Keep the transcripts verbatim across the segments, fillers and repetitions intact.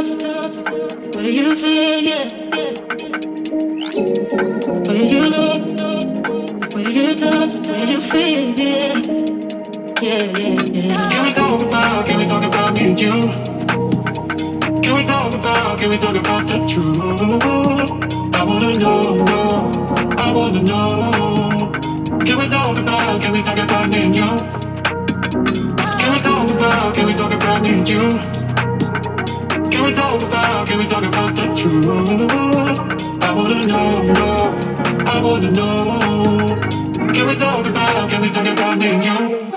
where you feel, yeah, where you look, where you touch, where you feel, yeah, yeah, yeah, yeah. Can we talk about, can we talk about me and you? Can we talk about, can we talk about the truth? I wanna know, know, I wanna know. Can we talk about, can we talk about me and you? Can we talk about me and you? Can we talk about, can we talk about the truth? I wanna know, know, I wanna know. Can we talk about, can we talk about me and you?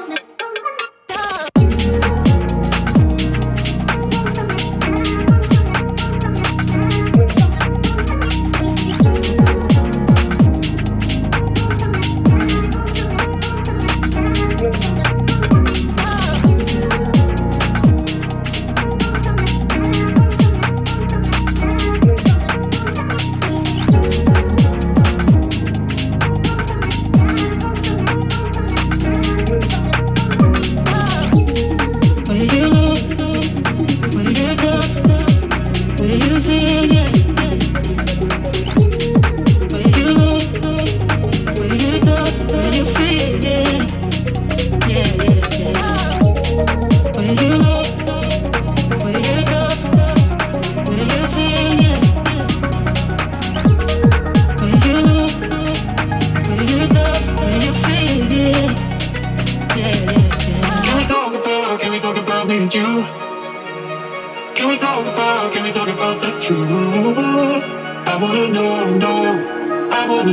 I wanna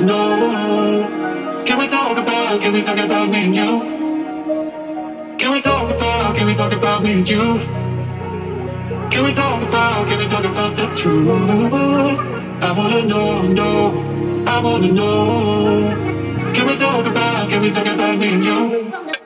know. Can we talk about, can we talk about me and you?